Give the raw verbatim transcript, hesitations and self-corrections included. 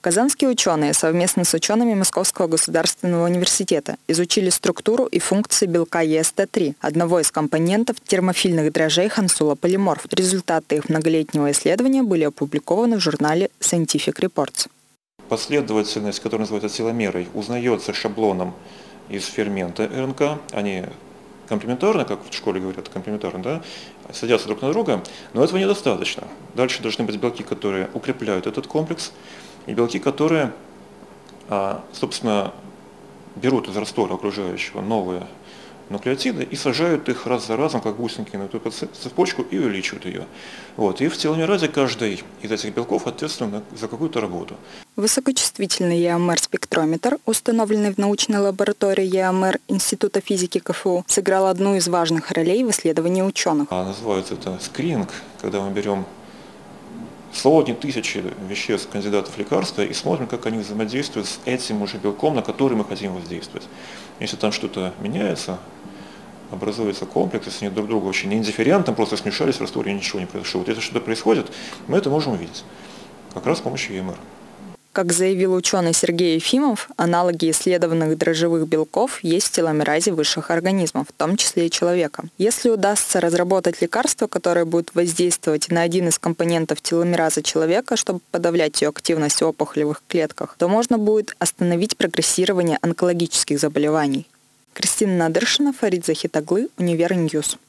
Казанские ученые совместно с учеными Московского государственного университета изучили структуру и функции белка и эс тэ три, одного из компонентов термофильных дрожжей Hansenula polymorpha. Результаты их многолетнего исследования были опубликованы в журнале Scientific Reports. Последовательность, которая называется силомерой, узнается шаблоном из фермента РНК. Они комплементарны, как в школе говорят, комплементарны, да, садятся друг на друга, но этого недостаточно. Дальше должны быть белки, которые укрепляют этот комплекс, и белки, которые, собственно, берут из раствора окружающего новые нуклеотиды и сажают их раз за разом, как бусинки, на эту цепочку и увеличивают ее. Вот. И в теломеразе каждый из этих белков ответственен за какую-то работу. Высокочувствительный и эм эр-спектрометр, установленный в научной лаборатории и эм эр Института физики ка эф у, сыграл одну из важных ролей в исследовании ученых. А называется это скрининг, когда мы берем сотни, тысячи веществ, кандидатов в лекарства, и смотрим, как они взаимодействуют с этим уже белком, на который мы хотим воздействовать. Если там что-то меняется, образуется комплекс, если они друг друга очень индифферентно, просто смешались в растворе, ничего не произошло. Вот если что-то происходит, мы это можем увидеть, как раз с помощью и эм эр. Как заявил ученый Сергей Ефимов, аналоги исследованных дрожжевых белков есть в теломеразе высших организмов, в том числе и человека. Если удастся разработать лекарство, которое будет воздействовать на один из компонентов теломераза человека, чтобы подавлять ее активность в опухолевых клетках, то можно будет остановить прогрессирование онкологических заболеваний. Кристина Надыршина, Фарид Захитаглы, Универньюз.